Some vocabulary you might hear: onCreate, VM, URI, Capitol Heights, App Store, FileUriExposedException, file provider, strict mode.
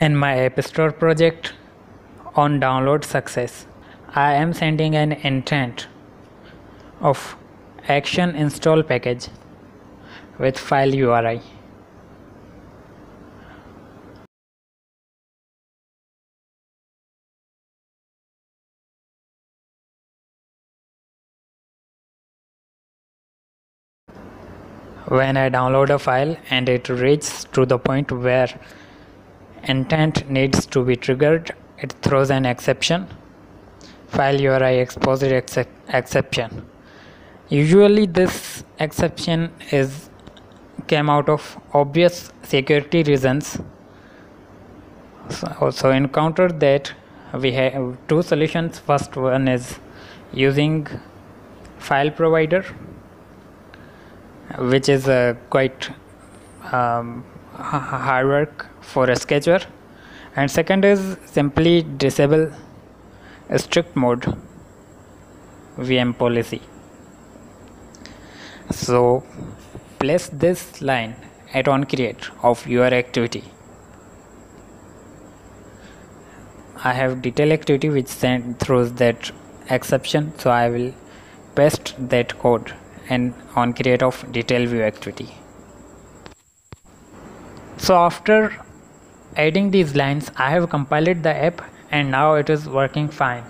In my App Store project, on download success, I am sending an intent of action install package with file URI. When I download a file and it reaches to the point where intent needs to be triggered, it throws an exception, FileUriExposedException. Usually this exception came out of obvious security reasons. So in counter that, we have two solutions. First one is using file provider, which is a quite hard work for a scheduler, and second is simply disable strict mode VM policy. So place this line at onCreate of your activity. I have detail activity which throws that exception, so I will paste that code and onCreate of detail view activity. So after adding these lines, I have compiled the app and now it is working fine.